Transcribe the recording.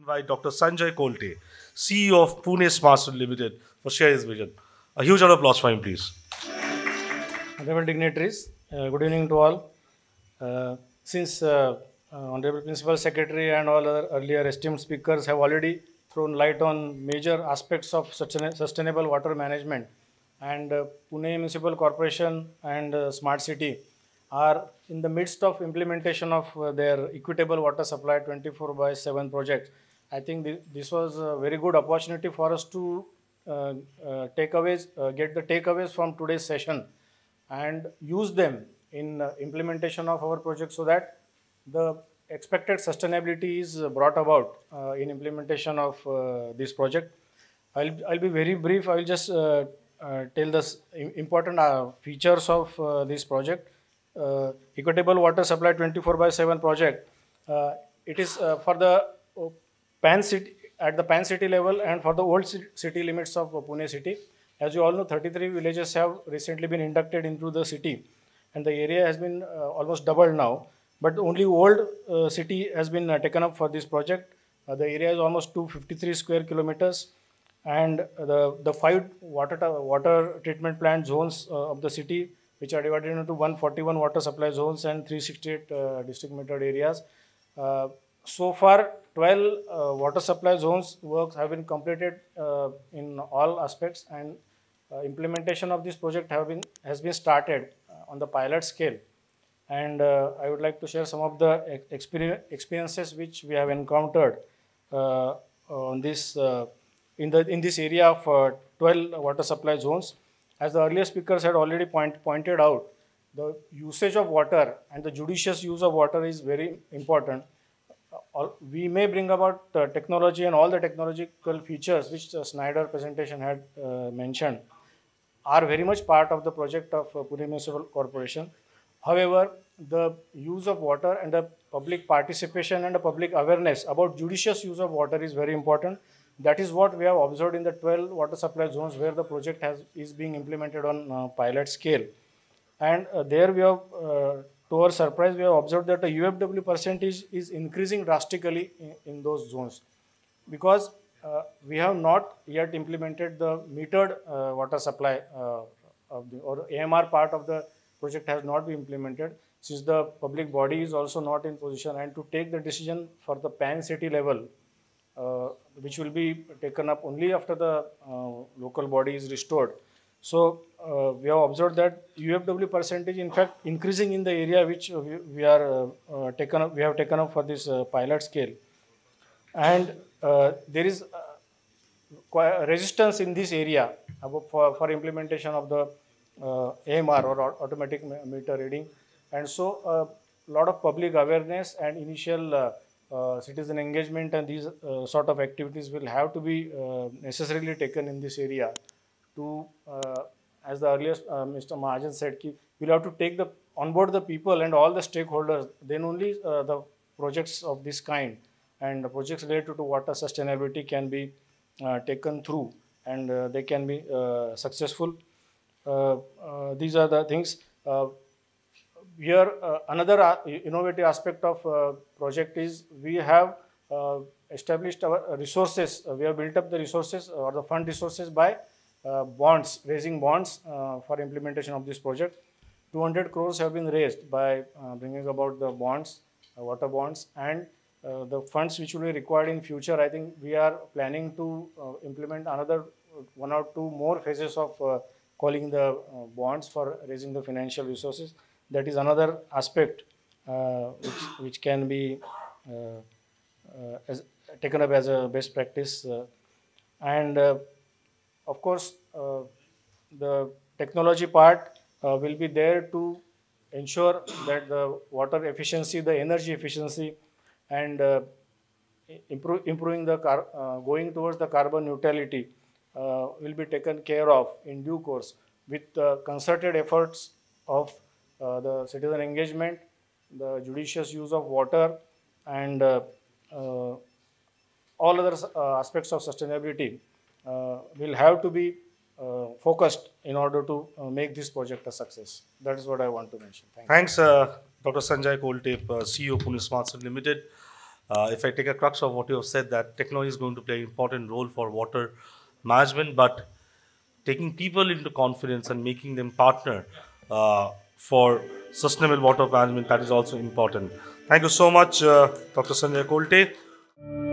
Invite Dr. Sanjay Kolte, CEO of Pune Smart City Limited, for sharing his vision. A huge round of applause for him, please. Honorable dignitaries, good evening to all. Since Honorable Principal Secretary and all other earlier esteemed speakers have already thrown light on major aspects of sustainable water management, and Pune Municipal Corporation and Smart City are in the midst of implementation of their Equitable Water Supply 24 by 7 project. I think this was a very good opportunity for us to get the takeaways from today's session and use them in implementation of our project, so that the expected sustainability is brought about in implementation of this project. I'll be very brief. I will just tell the important features of this project. Equitable Water Supply 24/7 project. It is for the pan city level and for the old city limits of Pune city. As you all know, 33 villages have recently been inducted into the city, and the area has been almost doubled now. But only old city has been taken up for this project. The area is almost 253 square kilometers, and the five water treatment plant zones of the city, which are divided into 141 water supply zones and 368 district metered areas. So far, 12 water supply zones works have been completed in all aspects, and implementation of this project has been started on the pilot scale. And I would like to share some of the experiences which we have encountered on this in this area of 12 water supply zones. As the earlier speakers had already pointed out, the usage of water and the judicious use of water is very important. We may bring about technology and all the technological features which Snyder presentation had mentioned are very much part of the project of Pune Municipal Corporation. However, the use of water and the public participation and the public awareness about judicious use of water is very important. That is what we have observed in the 12 water supply zones where the project is being implemented on pilot scale. And there we have, to our surprise, we have observed that the UFW percentage is increasing drastically in those zones, because we have not yet implemented the metered water supply or AMR part of the project has not been implemented, since the public body is also not in position and to take the decision for the pan-city level, which will be taken up only after the local body is restored. So we have observed that UFW percentage, in fact, increasing in the area which we have taken up for this pilot scale, and there is resistance in this area for implementation of the AMR or automatic meter reading, and so a lot of public awareness and initial citizen engagement and these sort of activities will have to be necessarily taken in this area to, as the earlier Mr. Mahajan said, ki we'll have to take on board the people and all the stakeholders, then only the projects of this kind and the projects related to water sustainability can be taken through, and they can be successful. These are the things. Here, another innovative aspect of project is we have established our resources. We have built up the resources or the fund resources by raising bonds for implementation of this project. 200 crores have been raised by bringing about the bonds, water bonds, and the funds which will be required in future. I think we are planning to implement another one or two more phases of calling the bonds for raising the financial resources. That is another aspect which can be taken up as a best practice. And of course, the technology part will be there to ensure that the water efficiency, the energy efficiency, and improving the going towards the carbon neutrality will be taken care of in due course with concerted efforts of the citizen engagement, the judicious use of water, and all other aspects of sustainability will have to be focused in order to make this project a success. That is what I want to mention. Thanks, Dr. Sanjay Kolte, CEO Pune Smart City Limited. If I take a crux of what you have said, that technology is going to play an important role for water management, but taking people into confidence and making them partner for sustainable water management, that is also important. Thank you so much, Dr. Sanjay Kolte.